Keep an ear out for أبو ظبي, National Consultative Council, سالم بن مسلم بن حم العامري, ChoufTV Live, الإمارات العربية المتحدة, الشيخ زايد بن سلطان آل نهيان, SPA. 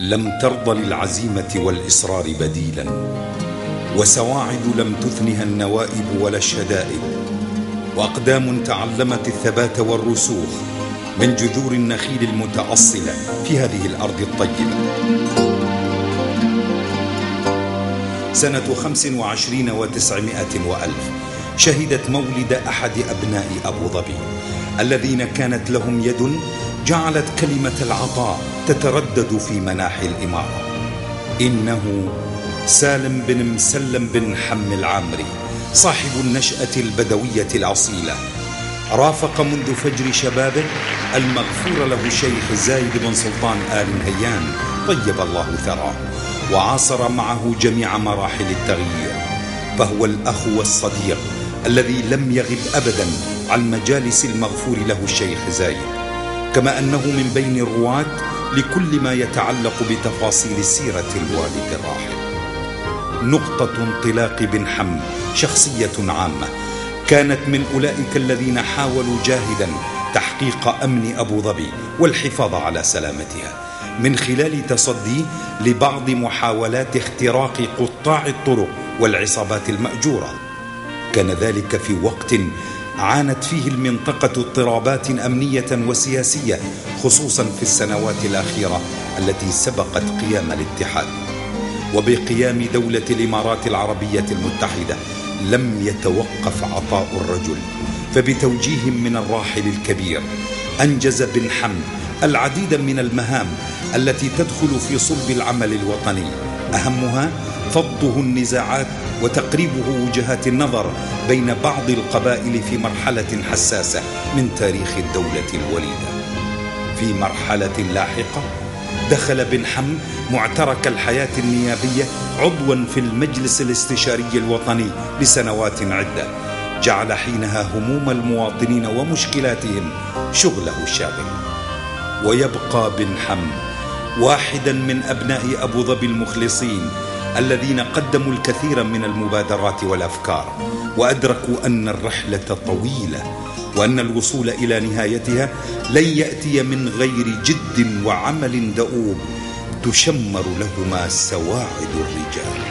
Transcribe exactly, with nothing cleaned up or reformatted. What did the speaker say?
لم ترض للعزيمة والإصرار بديلا، وسواعد لم تثنها النوائب ولا الشدائد، وأقدام تعلمت الثبات والرسوخ من جذور النخيل المتأصلة في هذه الأرض الطيبة. سنة خمس وعشرين وتسعمائة وألف شهدت مولد أحد أبناء أبو ظبي الذين كانت لهم يد جعلت كلمة العطاء تتردد في مناحي الإمارة. إنه سالم بن مسلم بن حم العامري صاحب النشأة البدوية الأصيلة، رافق منذ فجر شبابه المغفور له الشيخ زايد بن سلطان آل نهيان طيب الله ثراه، وعاصر معه جميع مراحل التغيير، فهو الأخ والصديق الذي لم يغب أبدا عن مجالس المغفور له الشيخ زايد، كما أنه من بين الرواة لكل ما يتعلق بتفاصيل سيرة الوالد الراحل. نقطة انطلاق بن حم شخصية عامة، كانت من أولئك الذين حاولوا جاهدا تحقيق أمن أبو ظبي والحفاظ على سلامتها من خلال تصدي لبعض محاولات اختراق قطاع الطرق والعصابات المأجورة. كان ذلك في وقت عانت فيه المنطقة اضطرابات أمنية وسياسية، خصوصا في السنوات الأخيرة التي سبقت قيام الاتحاد. وبقيام دولة الإمارات العربية المتحدة لم يتوقف عطاء الرجل، فبتوجيه من الراحل الكبير أنجز بن حم العديد من المهام التي تدخل في صلب العمل الوطني، أهمها فضه النزاعات وتقريبه وجهات النظر بين بعض القبائل في مرحلة حساسة من تاريخ الدولة الوليدة. في مرحلة لاحقة دخل بن حم معترك الحياة النيابية عضوا في المجلس الاستشاري الوطني لسنوات عدة، جعل حينها هموم المواطنين ومشكلاتهم شغله الشاغل. ويبقى بن حم واحدا من أبناء أبو ظبي المخلصين الذين قدموا الكثير من المبادرات والأفكار، وأدركوا أن الرحلة طويلة وأن الوصول إلى نهايتها لن يأتي من غير جد وعمل دؤوب تشمر لهما سواعد الرجال.